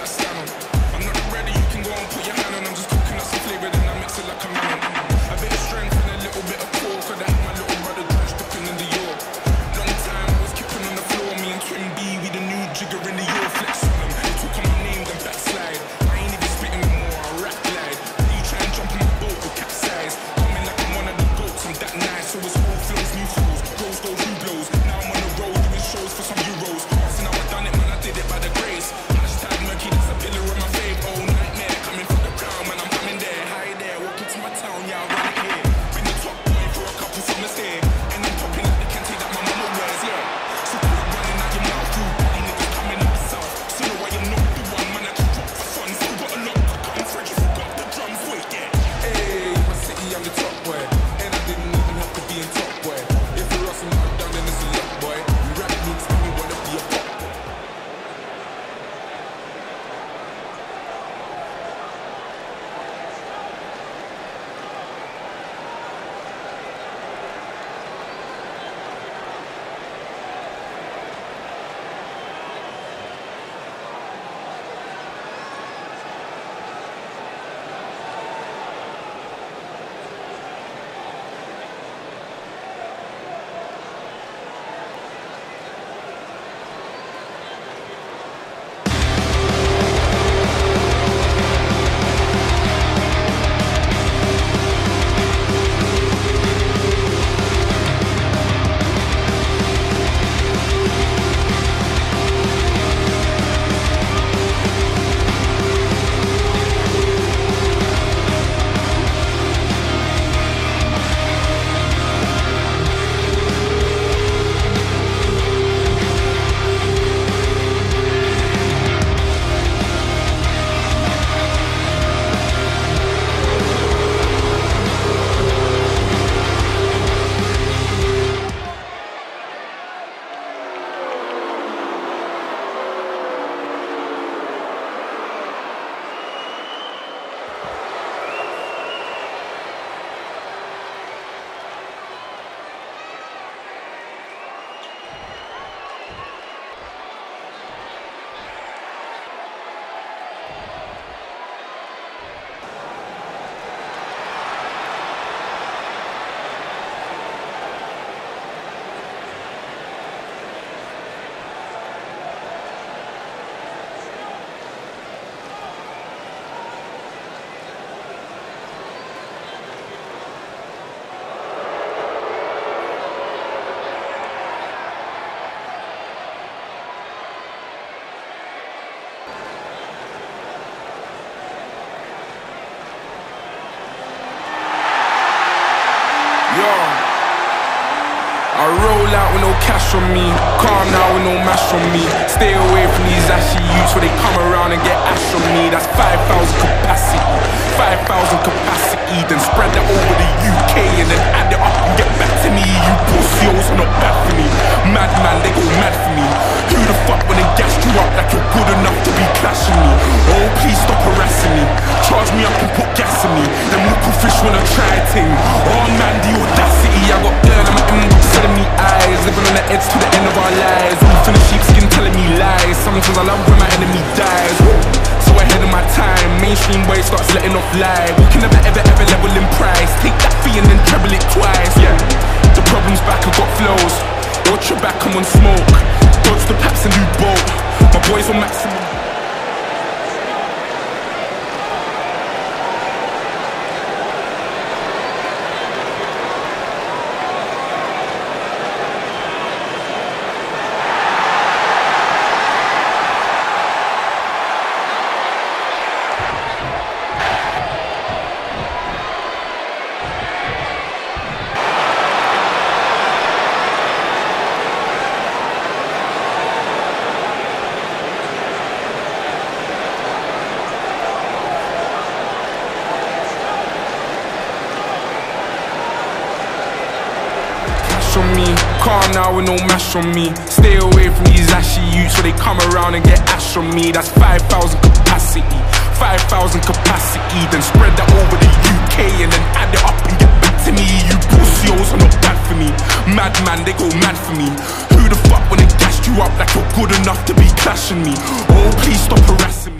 that stand on. I'm not ready, you can go and put your hand on. I'm just cooking up some flavor, then I mix it like a man. A bit of strength and a little bit of core, could I have my little brother drenched up in the York. Long time, I was kipping on the floor, me and Twin B, we the new jigger in the York. Flex on them, they took on my name, then backslide. I ain't even spitting no more, I rap glide. When you try and jump in my boat, I'll capsize. I'm in like I'm one of the goats, I'm that nice. So it's all flows, new flows, goes, goes, new blows. Now I'm on the road, doing shows for some euros. So now I done it, man, I did it by the grace. That's a pillar in my fave, oh nightmare. Coming for the crown, man, I'm coming there. Hi there, welcome to my town, yeah, I'm right here. Been the top boy for a couple summers there. And I'm popping up the kente that my mama wears, yeah. So quit running out your mouth, you body niggas coming up south. So know why you're not the one, man, I can drop for fun. Still got a lot to come, French, you forgot the drums, wait, yeah. Hey, my city, I'm the top boy. And I didn't even have to be in top boy. If you're awesome, I'm down, then it's a lot, boy. You rap roots, tell me what up to your pop. Cash on me, calm now with no mash on me. Stay away from these ashy youths where they come around and get ash on me. That's 5,000 capacity, 5,000 capacity. Then spread that over the UK and then add it up and get back to me. You pussies not bad for me. Madman, they go mad for me. Who the fuck when they gassed you up like you're good enough to be clashing me? Oh, please stop harassing me. Charge me up and put gas in me. Them little fish wanna try a thing. Oh man, the audacity. I got blood on my inbox telling me eyes. Living on the edge to the end of our lives. All from the sheepskin telling me lies. Sometimes I love when my enemy dies. So ahead of my time. Mainstream way starts letting off live. We can never ever ever level in price. Take that fee and then treble it twice. Yeah, the problem's back, I got flows. Watch your back, I'm on smoke. Dodge the paps and do bolt. My boys on maximum. Calm now with no mash on me. Stay away from these ashy youths so they come around and get ash on me. That's 5,000 capacity, 5,000 capacity. Then spread that over the UK and then add it up and get back to me. You pussies are not bad for me. Madman, they go mad for me. Who the fuck when they gassed you up like you're good enough to be clashing me? Oh, please stop harassing me.